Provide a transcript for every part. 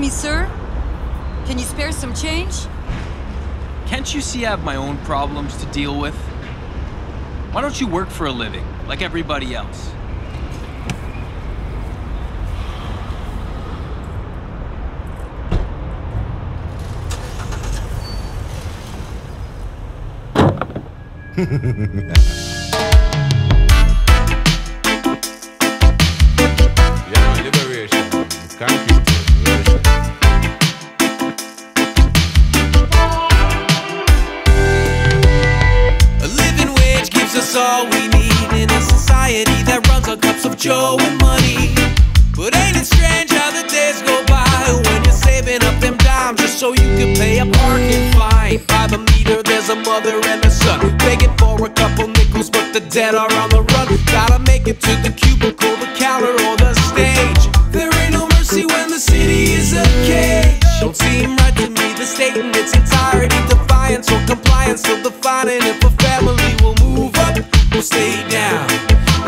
me, sir? Can you spare some change? Can't you see I have my own problems to deal with? Why don't you work for a living, like everybody else? Yeah, liberation. Country. That's all we need in a society that runs on cups of joe and money. But ain't it strange how the days go by when you're saving up them dimes just so you can pay a parking fine? By the meter there's a mother and a son begging for a couple nickels, but the dead are on the run. Gotta make it to the cubicle, the counter, or the stage. There ain't no mercy when the city is a cage. Don't seem right to me, the state in its entirety defiance or compliance till the fighting if a family will move up, we'll stay down.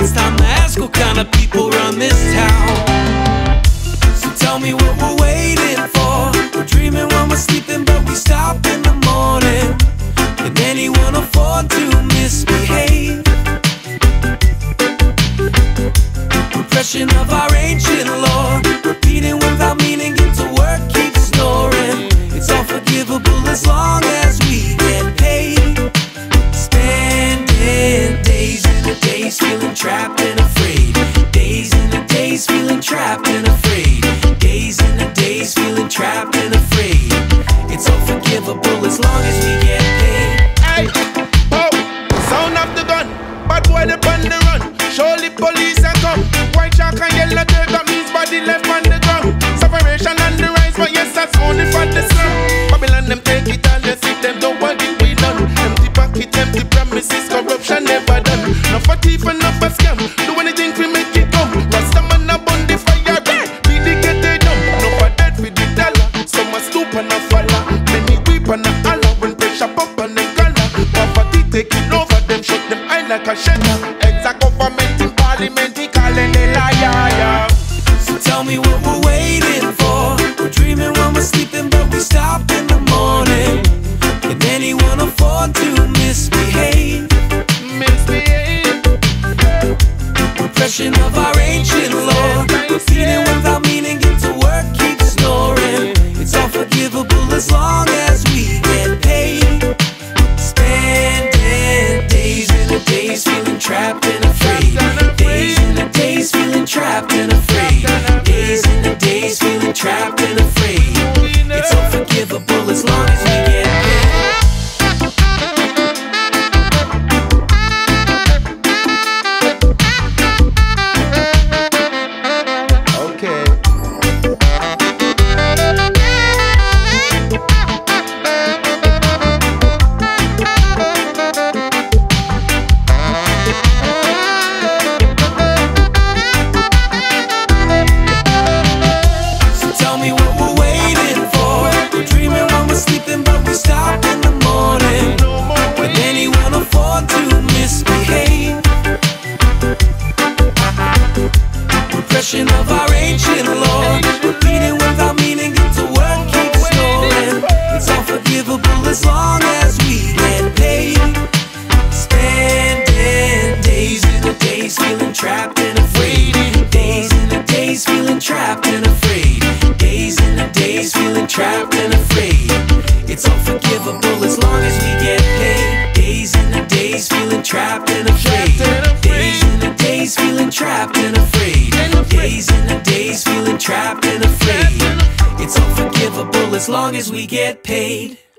It's time to ask what kind of people run this town. So tell me what we're waiting for. We're dreaming when we're sleeping, but we stop in the morning. Can anyone afford to misbehave? Repression of our ancient law, repeating without meaning, get to work, keep snoring. It's all forgivable as long as we get paid. Spending days and the days feeling trapped and afraid. Days and the days feeling trapped and afraid. Days and the days feeling trapped and afraid. It's all forgivable as long as we get paid. Hey, oh, sound of the gun, bad boy they on the run. Surely police are come. White shark and yellow tail got me's body left on the ground. Separation on the rise, but yes, that's only for the slum. Babylon them take it all, they see them don't want it, we done. Empty pocket, empty promises, corruption never done. No for thief and no for scam, do anything we make it come. Rasta man up on the fire, we did get they dumb. No for death with the dollar, some are stupid and a falla. Many weep and a holler when pressure pop on them collar. Poverty taking over them, shut them eye like a shutter. So tell me what we're waiting for. We're dreaming when we're sleeping, but we stop in the morning. Can anyone afford to misbehave? Misbehave. Repression of our ancient law, repeating without meaning, get to work, keep snoring. It's all forgivable as long as we get paid. Spending days and the days feeling trapped and afraid. Days and the days feeling trapped and afraid. Days and the days feeling trapped and afraid. It's unforgivable as long as we get paid. Of our ancient law, repeating without meaning, get to work, keep snoring. It's unforgivable as long as we get paid. Spending days and the days feeling trapped and afraid. Days and the days feeling trapped and afraid. Days and the days feeling trapped and afraid. It's unforgivable as long as we get paid. Days and the days feeling trapped and afraid. Days and the days feeling trapped and afraid. Days and the days feeling trapped and afraid. It's unforgivable as long as we get paid.